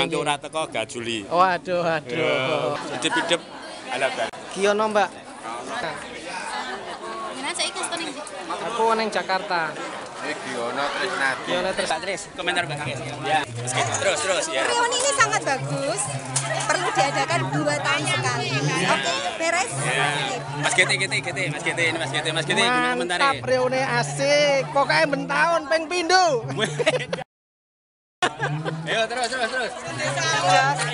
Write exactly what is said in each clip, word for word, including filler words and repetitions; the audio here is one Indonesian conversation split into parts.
nanti ora teko gak juli. Waduh, waduh. Didep-didep ala-ala. Giyono, Mbak. Gimana saya ikut ning? Aku ning Jakarta. Ini Giyono Trisnadi. Giyono Trisnadi. Komentar Mbak. Ya. Terus, terus ya. Giyono ini sangat bagus. Perlu diadakan dua tahun sekali. Oke, beres. Mas Gete, Gete, Gete, Mas Gete, ini Mas Gete, Mas Gete gimana komentare? Mantap, reune asik. Pokoke bentaun ping pindho. Ayo terus terus terus.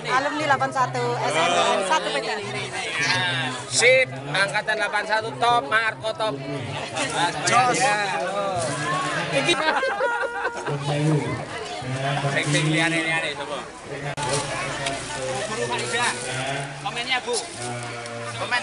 Alumni delapan satu S M P N satu Pedan. Sip, angkatan delapan satu top, Marco top. Jos. Iki. Tek-tek liane-liane coba. Komennya, Bu. Komen.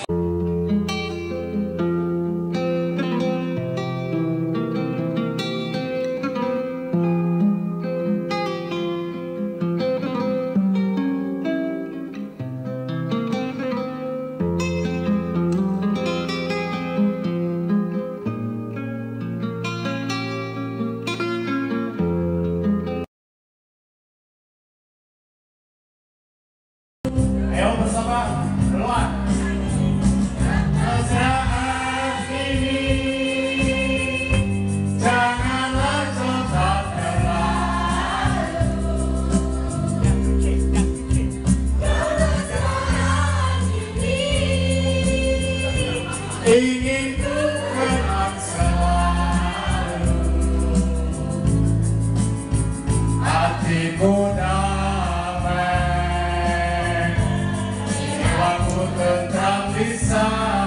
Aku tentang bisa.